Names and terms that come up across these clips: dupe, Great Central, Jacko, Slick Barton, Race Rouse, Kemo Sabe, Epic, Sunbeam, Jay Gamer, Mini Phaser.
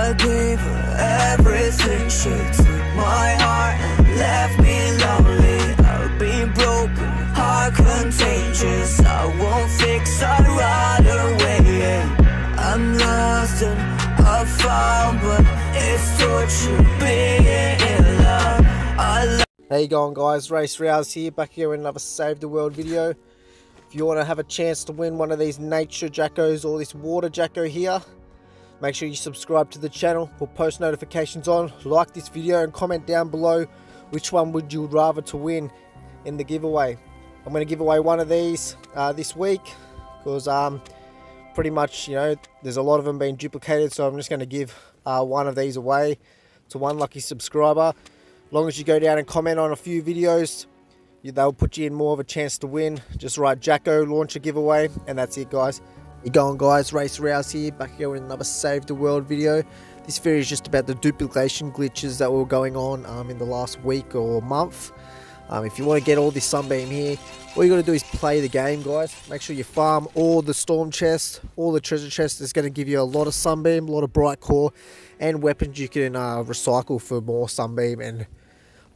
I gave her everything. She took my heart and left me lonely. I've been broken, heart contagious. I won't fix, I'd rather wait. I'm lost and I found, but it's torture being in love. How you going, guys? Race Rouse here, back here with another Save the World video. If you want to have a chance to win one of these nature jackos or this water jacko here, make sure you subscribe to the channel, put post notifications on, like this video and comment down below which one would you rather to win in the giveaway. I'm going to give away one of these this week because pretty much, you know, there's a lot of them being duplicated, so I'm just going to give one of these away to one lucky subscriber. As long as you go down and comment on a few videos, they'll put you in more of a chance to win. Just write Jacko, launch a giveaway, and that's it, guys. You going, guys? Race Rouse here, back here with another Save the World video. This video is just about the duplication glitches that were going on in the last week or month. If you want to get all this Sunbeam here, all you got to do is play the game, guys. Make sure you farm all the storm chests, all the treasure chests. It's going to give you a lot of Sunbeam, a lot of bright core, and weapons you can recycle for more Sunbeam and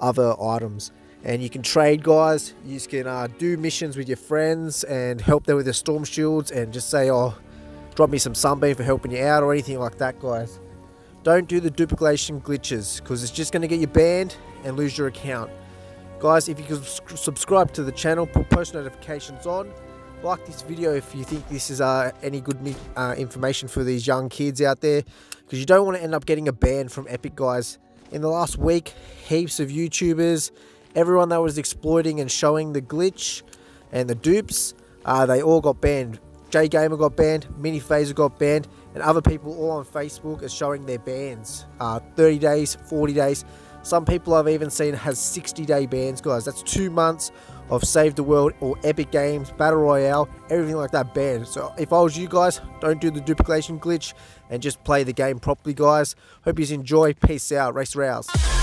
other items, and you can trade, guys. You can do missions with your friends and help them with their storm shields and just say, oh, drop me some Sunbeam for helping you out or anything like that, guys. Don't do the duplication glitches because it's just going to get you banned and lose your account, guys. If you can subscribe to the channel, put post notifications on, like this video if you think this is any good information for these young kids out there, because you don't want to end up getting a ban from Epic, guys. In the last week, heaps of YouTubers, everyone that was exploiting and showing the glitch and the dupes, they all got banned. Jay Gamer got banned, Mini Phaser got banned, and other people all on Facebook are showing their bans. 30 days, 40 days. Some people I've even seen has 60-day bans, guys. That's 2 months of Save the World or Epic Games, Battle Royale, everything like that banned. So if I was you guys, don't do the duplication glitch and just play the game properly, guys. Hope you enjoy. Peace out. Race Rouse.